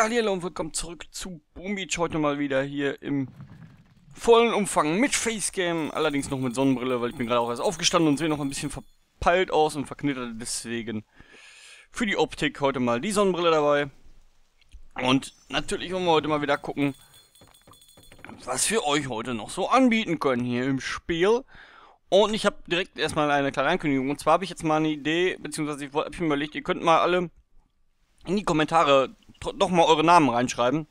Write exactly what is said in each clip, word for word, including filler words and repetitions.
Ja, hallo und willkommen zurück zu Boom Beach. Heute mal wieder hier im vollen Umfang mit Facecam, allerdings noch mit Sonnenbrille, weil ich bin gerade auch erst aufgestanden und sehe noch ein bisschen verpeilt aus und verknittert. Deswegen für die Optik heute mal die Sonnenbrille dabei. Und natürlich wollen wir heute mal wieder gucken, was wir euch heute noch so anbieten können hier im Spiel. Und ich habe direkt erstmal eine kleine Ankündigung. Und zwar habe ich jetzt mal eine Idee, beziehungsweise ich habe mir überlegt, ihr könnt mal alle in die Kommentare noch mal eure Namen reinschreiben.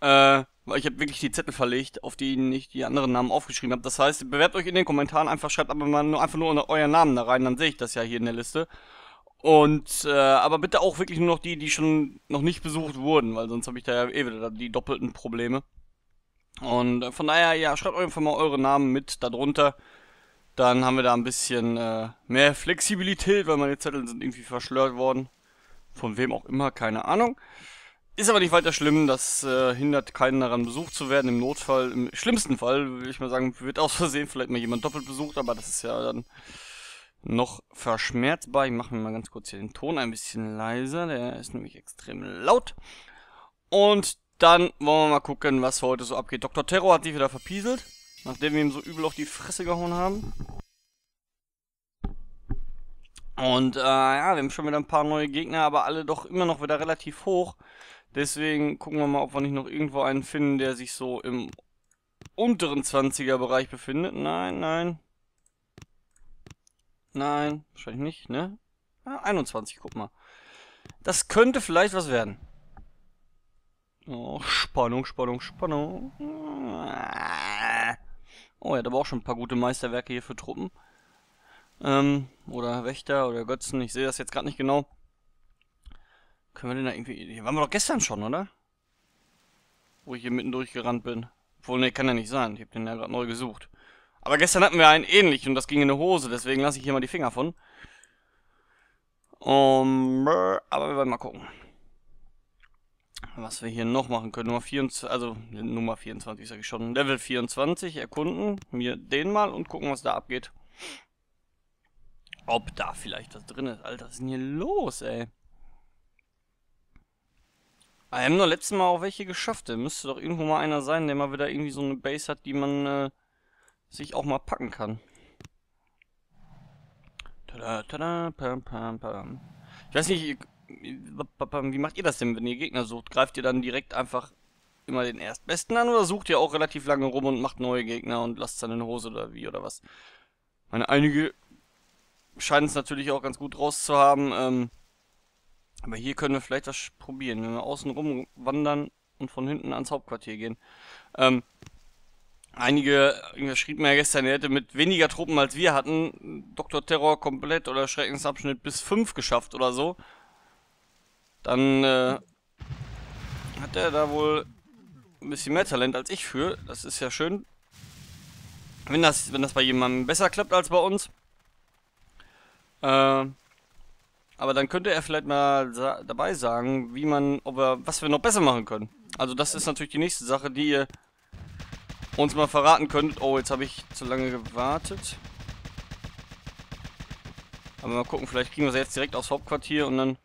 Äh, weil ich habe wirklich die Zettel verlegt, auf denen ich die anderen Namen aufgeschrieben habe. Das heißt, bewerbt euch in den Kommentaren, einfach schreibt aber mal nur, einfach nur euren Namen da rein, dann sehe ich das ja hier in der Liste. Und, äh, aber bitte auch wirklich nur noch die, die schon noch nicht besucht wurden, weil sonst habe ich da ja eh wieder die doppelten Probleme. Und äh, von daher, ja, schreibt einfach mal eure Namen mit darunter. Dann haben wir da ein bisschen äh, mehr Flexibilität, weil meine Zettel sind irgendwie verschlört worden. Von wem auch immer, keine Ahnung. Ist aber nicht weiter schlimm, das äh, hindert keinen daran, besucht zu werden. Im Notfall, im schlimmsten Fall, würde ich mal sagen, wird aus Versehen vielleicht mal jemand doppelt besucht, aber das ist ja dann noch verschmerzbar. Ich mache mir mal ganz kurz hier den Ton ein bisschen leiser, der ist nämlich extrem laut. Und dann wollen wir mal gucken, was heute so abgeht. Doktor Terror hat sich wieder verpieselt, nachdem wir ihm so übel auf die Fresse gehauen haben. Und äh, ja, wir haben schon wieder ein paar neue Gegner, aber alle doch immer noch wieder relativ hoch. Deswegen gucken wir mal, ob wir nicht noch irgendwo einen finden, der sich so im unteren zwanziger Bereich befindet. Nein, nein. Nein, wahrscheinlich nicht, ne? Ja, einundzwanzig, guck mal. Das könnte vielleicht was werden. Oh, Spannung, Spannung, Spannung. Oh, er hat aber auch schon ein paar gute Meisterwerke hier für Truppen. Ähm, oder Wächter oder Götzen, ich sehe das jetzt gerade nicht genau. Können wir denn da irgendwie... Hier waren wir doch gestern schon, oder? Wo ich hier mitten durchgerannt bin. Obwohl, ne, kann ja nicht sein. Ich habe den ja gerade neu gesucht. Aber gestern hatten wir einen ähnlich und das ging in eine Hose, deswegen lasse ich hier mal die Finger von. Um, aber wir werden mal gucken, was wir hier noch machen können. Nummer vierundzwanzig, also Nummer vierundzwanzig sage ich schon. Level vierundzwanzig erkunden. Mir den mal und gucken, was da abgeht. Ob da vielleicht was drin ist. Alter, was ist denn hier los, ey? Wir haben doch letztes Mal auch welche geschafft. Da müsste doch irgendwo mal einer sein, der mal wieder irgendwie so eine Base hat, die man äh, sich auch mal packen kann. Tada, tada, pam, pam, pam. Ich weiß nicht, wie macht ihr das denn, wenn ihr Gegner sucht? Greift ihr dann direkt einfach immer den Erstbesten an oder sucht ihr auch relativ lange rum und macht neue Gegner und lasst es dann in Hose oder wie oder was? Ich meine, einige scheinen es natürlich auch ganz gut raus zu haben, ähm, aber hier können wir vielleicht was probieren, wenn wir außen rum wandern und von hinten ans Hauptquartier gehen. Ähm, einige, irgendwer schrieb mir ja gestern, er hätte mit weniger Truppen als wir hatten Doktor Terror komplett oder Schreckensabschnitt bis fünf geschafft oder so. Dann äh, hat er da wohl ein bisschen mehr Talent als ich für, das ist ja schön. Wenn das, wenn das bei jemandem besser klappt als bei uns. Äh, aber dann könnte er vielleicht mal sa dabei sagen, wie man, ob er, was wir noch besser machen können. Also das ist natürlich die nächste Sache, die ihr uns mal verraten könnt. Oh, jetzt habe ich zu lange gewartet. Aber mal gucken, vielleicht kriegen wir sie jetzt direkt aufs Hauptquartier und dann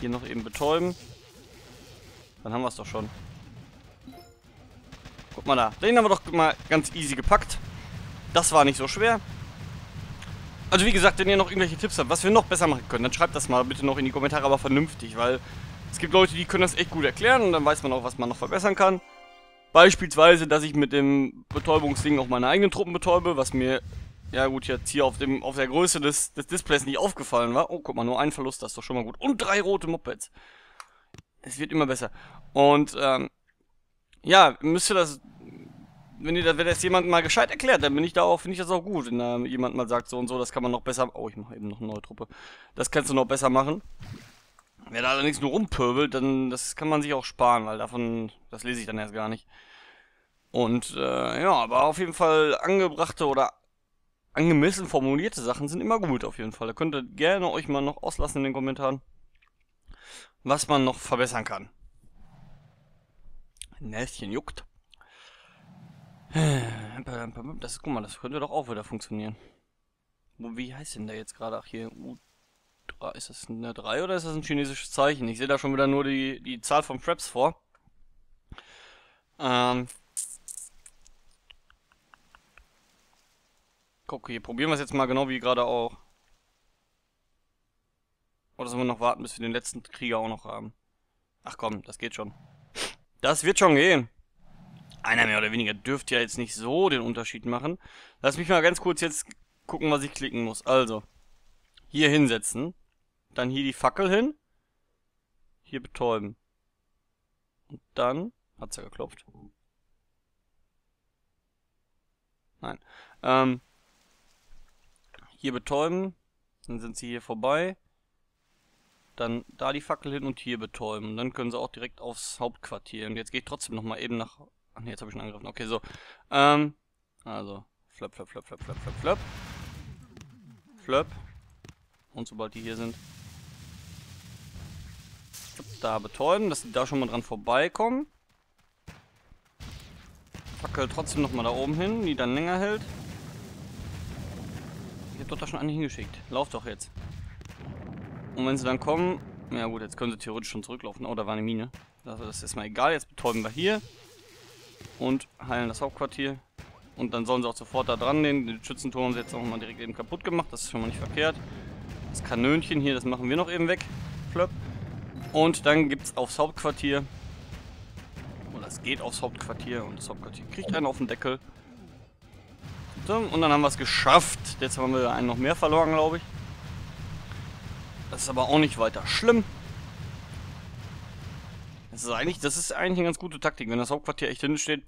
hier noch eben betäuben. Dann haben wir es doch schon. Guck mal da, den haben wir doch mal ganz easy gepackt. Das war nicht so schwer. Also wie gesagt, wenn ihr noch irgendwelche Tipps habt, was wir noch besser machen können, dann schreibt das mal bitte noch in die Kommentare, aber vernünftig, weil es gibt Leute, die können das echt gut erklären und dann weiß man auch, was man noch verbessern kann. Beispielsweise, dass ich mit dem Betäubungsding auch meine eigenen Truppen betäube, was mir, ja gut, jetzt hier auf, dem, auf der Größe des, des Displays nicht aufgefallen war. Oh, guck mal, nur ein Verlust, das ist doch schon mal gut. Und drei rote Mopeds. Es wird immer besser. Und, ähm, ja, müsst ihr das... Wenn ihr das, wenn das jemand mal gescheit erklärt, dann bin ich da auch, finde ich das auch gut, wenn da jemand mal sagt, so und so, das kann man noch besser... Oh, ich mache eben noch eine neue Truppe. Das kannst du noch besser machen. Wer da allerdings nur rumpöbelt, dann das kann man sich auch sparen, weil davon, das lese ich dann erst gar nicht. Und, äh, ja, aber auf jeden Fall angebrachte oder angemessen formulierte Sachen sind immer gut, auf jeden Fall. Da könnt ihr gerne euch mal noch auslassen in den Kommentaren, was man noch verbessern kann. Ein Näschen juckt. Das ist, guck mal, das könnte doch auch wieder funktionieren. Wie heißt denn der jetzt gerade? Ach hier, drei. Ist das eine drei oder ist das ein chinesisches Zeichen? Ich sehe da schon wieder nur die, die Zahl von Fraps vor. Ähm. Guck, hier probieren wir es jetzt mal genau wie gerade auch. Oder sollen wir noch warten, bis wir den letzten Krieger auch noch haben? Ach komm, das geht schon. Das wird schon gehen. Einer mehr oder weniger dürfte ja jetzt nicht so den Unterschied machen. Lass mich mal ganz kurz jetzt gucken, was ich klicken muss. Also, hier hinsetzen. Dann hier die Fackel hin. Hier betäuben. Und dann... Hat's ja geklopft. Nein. Ähm, hier betäuben. Dann sind sie hier vorbei. Dann da die Fackel hin und hier betäuben. Und dann können sie auch direkt aufs Hauptquartier. Und jetzt gehe ich trotzdem nochmal eben nach... Ach ne, jetzt habe ich schon angegriffen. Okay, so. Ähm, also. Flöp, flöp, flöp, flöp, flöp, flöp, flöp. Flöp. Und sobald die hier sind. Da betäuben, dass die da schon mal dran vorbeikommen. Fackel trotzdem nochmal da oben hin, die dann länger hält. Ich habe doch da schon einen hingeschickt. Lauf doch jetzt. Und wenn sie dann kommen... Ja gut, jetzt können sie theoretisch schon zurücklaufen. Oh, da war eine Mine. Also das ist erstmal egal. Jetzt betäuben wir hier. Und heilen das Hauptquartier. Und dann sollen sie auch sofort da dran nehmen. Den Schützenturm haben sie jetzt auch mal direkt eben kaputt gemacht. Das ist schon mal nicht verkehrt. Das Kanönchen hier, das machen wir noch eben weg. Plöpp. Und dann gibt es aufs Hauptquartier. Oder es geht aufs Hauptquartier. Und das Hauptquartier kriegt einen auf den Deckel. Und dann haben wir es geschafft. Jetzt haben wir einen noch mehr verloren, glaube ich. Das ist aber auch nicht weiter schlimm. Das ist eigentlich, das ist eigentlich eine ganz gute Taktik. Wenn das Hauptquartier echt hinten steht,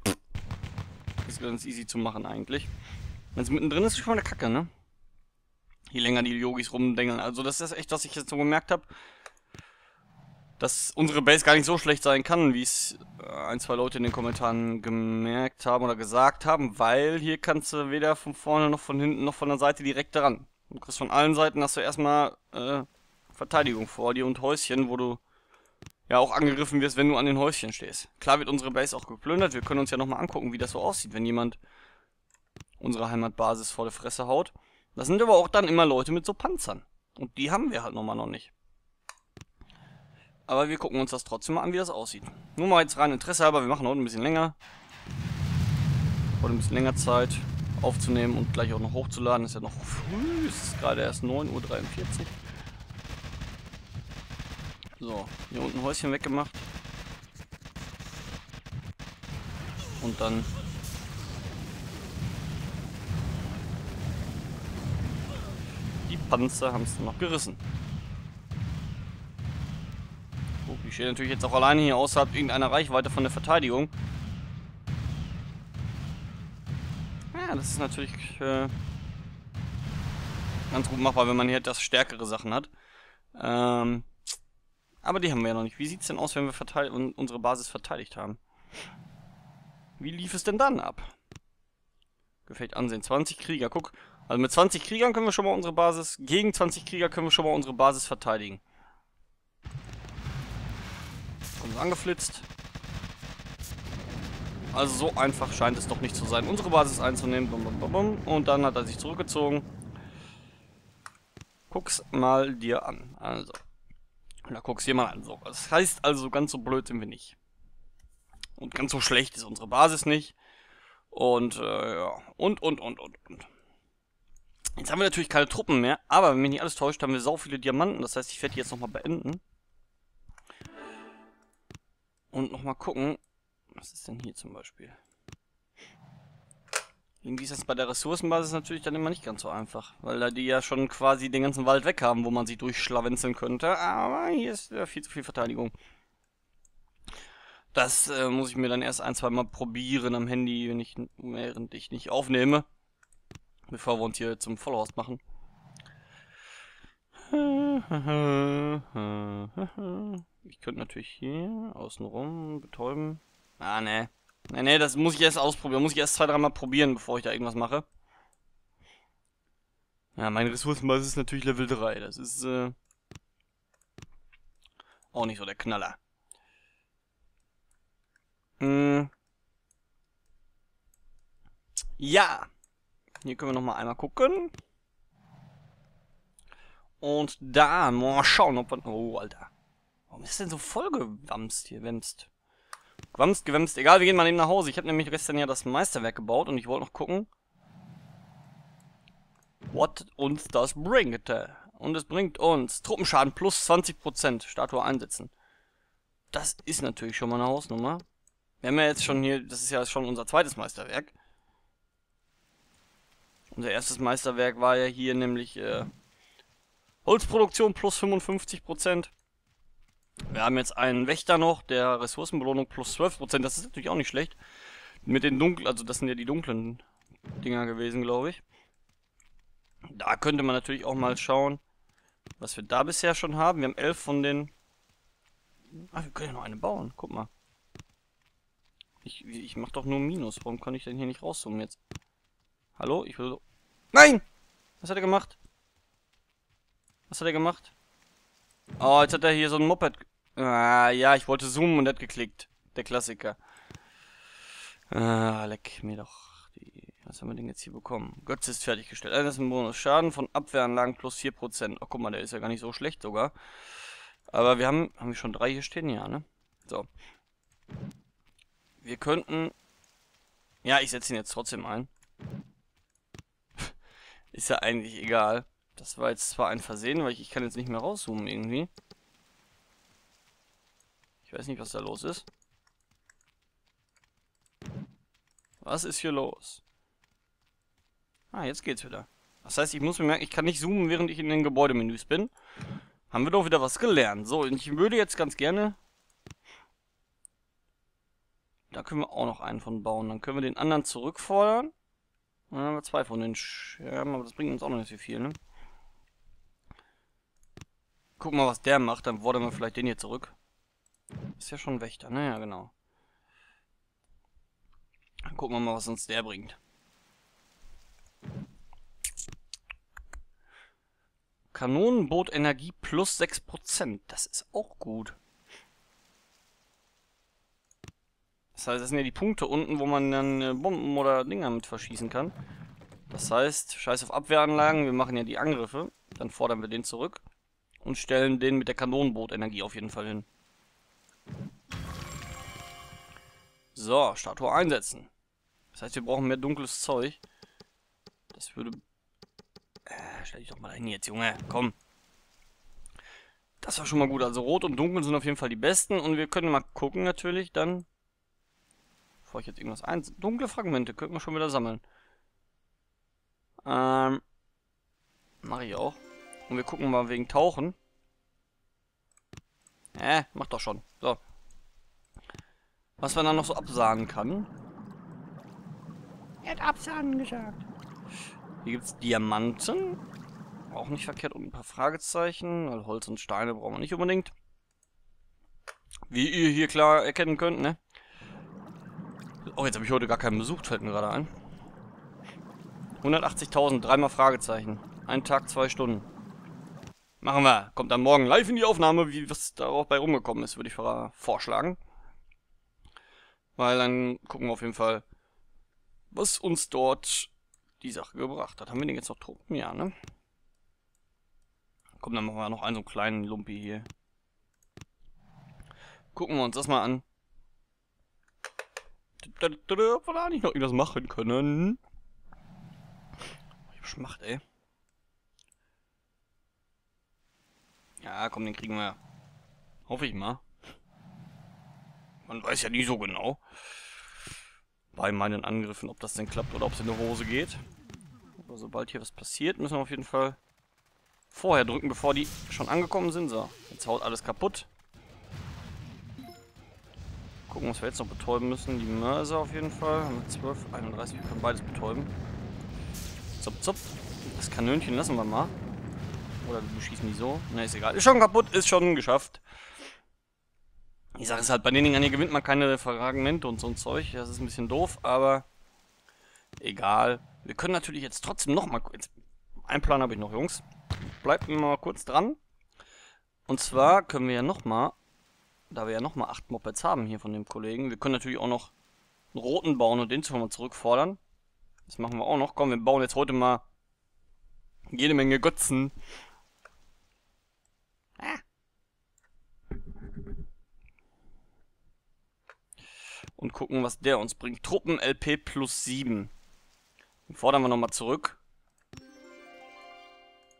ist ganz easy zu machen eigentlich. Wenn es mittendrin ist, ist schon mal eine Kacke, ne? Je länger die Yogis rumdengeln. Also das ist echt, was ich jetzt so gemerkt habe, dass unsere Base gar nicht so schlecht sein kann, wie es ein, zwei Leute in den Kommentaren gemerkt haben oder gesagt haben, weil hier kannst du weder von vorne noch von hinten noch von der Seite direkt daran. Du kriegst von allen Seiten, hast du erstmal äh, Verteidigung vor dir und Häuschen, wo du ja auch angegriffen wirst, wenn du an den Häuschen stehst. Klar wird unsere Base auch geplündert. Wir können uns ja nochmal angucken, wie das so aussieht, wenn jemand unsere Heimatbasis vor der Fresse haut. Das sind aber auch dann immer Leute mit so Panzern. Und die haben wir halt nochmal noch nicht. Aber wir gucken uns das trotzdem mal an, wie das aussieht. Nur mal jetzt rein Interesse halber, wir machen heute ein bisschen länger. Heute ein bisschen länger Zeit aufzunehmen und gleich auch noch hochzuladen. Ist ja noch früh, es ist gerade erst neun Uhr dreiundvierzig. So, hier unten Häuschen weggemacht. Und dann... Die Panzer haben es dann noch gerissen. Oh, ich stehe natürlich jetzt auch alleine hier außerhalb irgendeiner Reichweite von der Verteidigung. Ja, das ist natürlich äh, ganz gut machbar, wenn man hier etwas stärkere Sachen hat. Ähm... Aber die haben wir ja noch nicht. Wie sieht es denn aus, wenn wir unsere Basis verteidigt haben? Wie lief es denn dann ab? Gefällt ansehen. zwanzig Krieger, guck. Also mit zwanzig Kriegern können wir schon mal unsere Basis... Gegen zwanzig Krieger können wir schon mal unsere Basis verteidigen. Kommen sie angeflitzt. Also so einfach scheint es doch nicht zu sein, unsere Basis einzunehmen. Bum, bum, bum, bum. Und dann hat er sich zurückgezogen. Guck's mal dir an. Also... Da guckst du dir mal an. So, das heißt also, ganz so blöd sind wir nicht. Und ganz so schlecht ist unsere Basis nicht. Und, äh, ja. Und, und, und, und, und. Jetzt haben wir natürlich keine Truppen mehr. Aber, wenn mich nicht alles täuscht, haben wir sau viele Diamanten. Das heißt, ich werde die jetzt nochmal beenden. Und nochmal gucken. Was ist denn hier zum Beispiel? Irgendwie ist das bei der Ressourcenbasis natürlich dann immer nicht ganz so einfach, weil da die ja schon quasi den ganzen Wald weg haben, wo man sie durchschlawenzeln könnte, aber hier ist ja viel zu viel Verteidigung. Das äh, muss ich mir dann erst ein, zwei Mal probieren am Handy, wenn ich, während ich nicht aufnehme, bevor wir uns hier zum Vollhorst machen. Ich könnte natürlich hier außenrum betäuben. Ah, ne. Ne, ne, das muss ich erst ausprobieren. Muss ich erst zwei, dreimal probieren, bevor ich da irgendwas mache. Ja, meine Ressourcenbasis ist natürlich Level drei. Das ist, äh... auch nicht so der Knaller. Hm. Ja! Hier können wir nochmal einmal gucken. Und da, mal schauen, ob wir... Oh, Alter. Warum ist denn so voll gewamst hier? Wemst. Gewamst, gewamst. Egal, wir gehen mal eben nach Hause. Ich habe nämlich gestern ja das Meisterwerk gebaut und ich wollte noch gucken, was uns das bringt. Und es bringt uns Truppenschaden plus zwanzig Prozent. Statue einsetzen. Das ist natürlich schon mal eine Hausnummer. Wir haben ja jetzt schon hier... Das ist ja schon unser zweites Meisterwerk. Unser erstes Meisterwerk war ja hier nämlich... Äh, Holzproduktion plus fünfundfünfzig Prozent. Wir haben jetzt einen Wächter noch, der Ressourcenbelohnung plus zwölf Prozent. Das ist natürlich auch nicht schlecht. Mit den dunklen, also das sind ja die dunklen Dinger gewesen, glaube ich. Da könnte man natürlich auch mal schauen, was wir da bisher schon haben. Wir haben elf von den... Ah, wir können ja noch eine bauen. Guck mal. Ich, ich mache doch nur Minus. Warum kann ich denn hier nicht rauszoomen jetzt? Hallo? Ich will... Nein! Was hat er gemacht? Was hat er gemacht? Oh, jetzt hat er hier so ein Moped... Ah, ja, ich wollte zoomen und hat geklickt. Der Klassiker. Ah, leck mir doch. Die... Was haben wir denn jetzt hier bekommen? Götze ist fertiggestellt. Das ist ein Bonus. Schaden von Abwehranlagen plus vier Prozent. Oh, guck mal, der ist ja gar nicht so schlecht sogar. Aber wir haben... Haben wir schon drei hier stehen? Ja, ne? So. Wir könnten... Ja, ich setze ihn jetzt trotzdem ein. Ist ja eigentlich egal. Das war jetzt zwar ein Versehen, weil ich, ich kann jetzt nicht mehr rauszoomen irgendwie. Ich weiß nicht, was da los ist. Was ist hier los? Ah, jetzt geht's wieder. Das heißt, ich muss mir merken, ich kann nicht zoomen, während ich in den Gebäudemenüs bin. Haben wir doch wieder was gelernt. So, und ich würde jetzt ganz gerne... Da können wir auch noch einen von bauen. Dann können wir den anderen zurückfordern. Dann haben wir zwei von den Scherben, aber das bringt uns auch noch nicht so viel, ne? Guck mal, was der macht, dann fordern wir vielleicht den hier zurück. Ist ja schon ein Wächter, naja, genau. Dann gucken wir mal, was uns der bringt. Kanonenboot Energie plus sechs Prozent, das ist auch gut. Das heißt, das sind ja die Punkte unten, wo man dann äh, Bomben oder Dinger mit verschießen kann. Das heißt, scheiß auf Abwehranlagen, wir machen ja die Angriffe, dann fordern wir den zurück. Und stellen den mit der Kanonenbootenergie auf jeden Fall hin. So, Statue einsetzen. Das heißt, wir brauchen mehr dunkles Zeug. Das würde... Äh, stell dich doch mal dahin jetzt, Junge. Komm. Das war schon mal gut. Also Rot und Dunkel sind auf jeden Fall die besten. Und wir können mal gucken natürlich dann... Bevor ich jetzt irgendwas eins... Dunkle Fragmente könnten wir schon wieder sammeln. Ähm... Mach ich auch. Und wir gucken mal wegen Tauchen. Äh, macht doch schon. So. Was man dann noch so absahnen kann. Er hat absahnen gesagt. Hier gibt es Diamanten. Auch nicht verkehrt. Und ein paar Fragezeichen. Weil Holz und Steine brauchen wir nicht unbedingt. Wie ihr hier klar erkennen könnt, ne? Oh, jetzt habe ich heute gar keinen besucht, fällt mir gerade ein. hundertachtzigtausend, dreimal Fragezeichen. Ein Tag, zwei Stunden. Machen wir. Kommt dann morgen live in die Aufnahme, wie was darauf bei rumgekommen ist, würde ich vorschlagen. Weil dann gucken wir auf jeden Fall, was uns dort die Sache gebracht hat. Haben wir den jetzt noch Truppen? Ja, ne? Komm, dann machen wir noch einen so einen kleinen Lumpi hier. Gucken wir uns das mal an. Ob wir da nicht noch irgendwas machen können. Ich hab Schmacht, ey. Ja, komm, den kriegen wir. Hoffe ich mal. Man weiß ja nie so genau. Bei meinen Angriffen, ob das denn klappt oder ob es in die Hose geht. Aber sobald hier was passiert, müssen wir auf jeden Fall vorher drücken, bevor die schon angekommen sind. So, jetzt haut alles kaputt. Gucken, was wir jetzt noch betäuben müssen. Die Mörser auf jeden Fall. Haben wir zwölf, einunddreißig. Wir können beides betäuben. Zup, zup. Das Kanönchen lassen wir mal. Oder wir beschießen die so. Ne, ist egal. Ist schon kaputt, ist schon geschafft. Ich sage es halt, bei den Dingern hier gewinnt man keine Fragmente und so ein Zeug. Das ist ein bisschen doof, aber egal. Wir können natürlich jetzt trotzdem nochmal... Einen Plan habe ich noch, Jungs. Bleibt mal kurz dran. Und zwar können wir ja nochmal... Da wir ja nochmal acht Mopeds haben hier von dem Kollegen. Wir können natürlich auch noch einen roten bauen und den mal zurückfordern. Das machen wir auch noch. Komm, wir bauen jetzt heute mal jede Menge Götzen. und gucken, was der uns bringt. Truppen L P plus sieben. Den fordern wir nochmal zurück.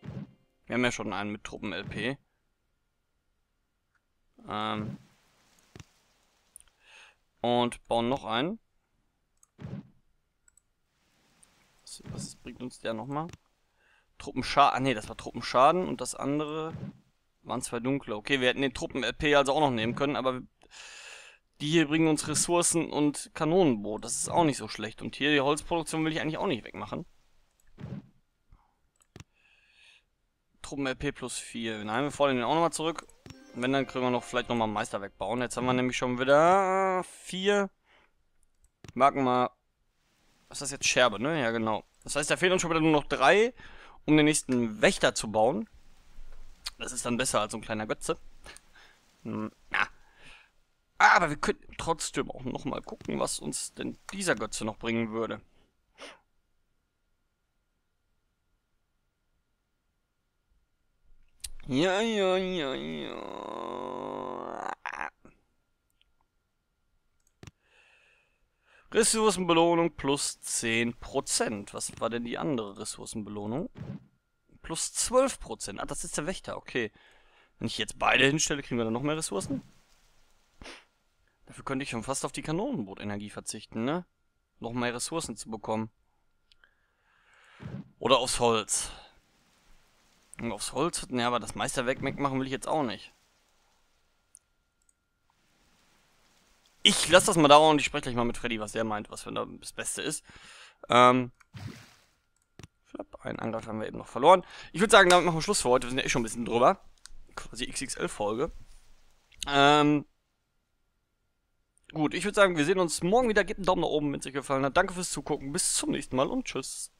Wir haben ja schon einen mit Truppen L P. Ähm. Und bauen noch einen. Was, was bringt uns der nochmal? Truppenschaden. Ah ne, das war Truppenschaden und das andere waren zwei dunkle. Okay, wir hätten den Truppen-L P also auch noch nehmen können, aber die hier bringen uns Ressourcen und Kanonenboot. Das ist auch nicht so schlecht. Und hier die Holzproduktion will ich eigentlich auch nicht wegmachen. Truppen-L P plus vier. Nein, wir fordern den auch nochmal zurück. Wenn, dann können wir noch vielleicht nochmal einen Meister wegbauen. Jetzt haben wir nämlich schon wieder vier. Marken mal. Was ist das jetzt? Scherbe, ne? Ja, genau. Das heißt, da fehlen uns schon wieder nur noch drei, um den nächsten Wächter zu bauen. Das ist dann besser als so ein kleiner Götze. Hm, ja. Aber wir könnten trotzdem auch nochmal gucken, was uns denn dieser Götze noch bringen würde. Ja, ja, ja, ja. Ressourcenbelohnung plus zehn Prozent. Was war denn die andere Ressourcenbelohnung? Plus zwölf Prozent. Ah, das ist der Wächter, okay. Wenn ich jetzt beide hinstelle, kriegen wir dann noch mehr Ressourcen? Dafür könnte ich schon fast auf die Kanonenbootenergie verzichten, ne? Noch mehr Ressourcen zu bekommen. Oder aufs Holz. Und aufs Holz? Ne, aber das Meisterwerk wegmachen will ich jetzt auch nicht. Ich lasse das mal dauern und ich spreche gleich mal mit Freddy, was der meint, was für das Beste ist. Ähm. Einen Angriff haben wir eben noch verloren. Ich würde sagen, damit machen wir Schluss für heute. Wir sind ja eh schon ein bisschen drüber. Quasi X X L-Folge. Ähm. Gut, ich würde sagen, wir sehen uns morgen wieder. Gebt einen Daumen nach oben, wenn es euch gefallen hat. Danke fürs Zugucken. Bis zum nächsten Mal und tschüss.